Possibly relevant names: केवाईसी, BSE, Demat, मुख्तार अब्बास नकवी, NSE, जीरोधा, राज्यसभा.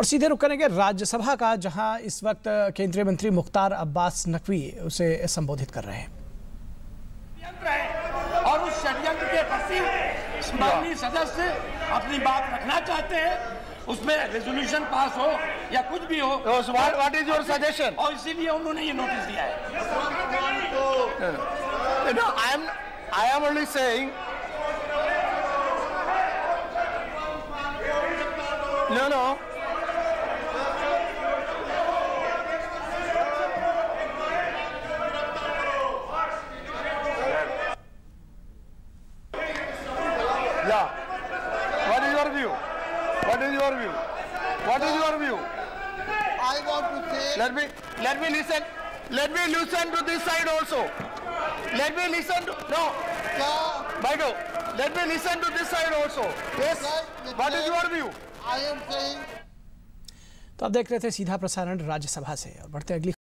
और सीधे रुख करेंगे राज्यसभा का, जहां इस वक्त केंद्रीय मंत्री मुख्तार अब्बास नकवी उसे संबोधित कर रहे हैं। और उस षड्यंत्र के फंसी माननीय सदस्य अपनी बात रखना चाहते हैं, उसमें रेजोल्यूशन पास हो या कुछ भी हो। What is your suggestion? और इसीलिए उन्होंने ये नोटिस दिया है। No, I am only saying, no What is your view? I want to say, let me listen to this side also. Let me listen to this side also. Yes. What is your view? I am saying. तो आप देख रहे थे सीधा प्रसारण राज्यसभा से और बढ़ते अगली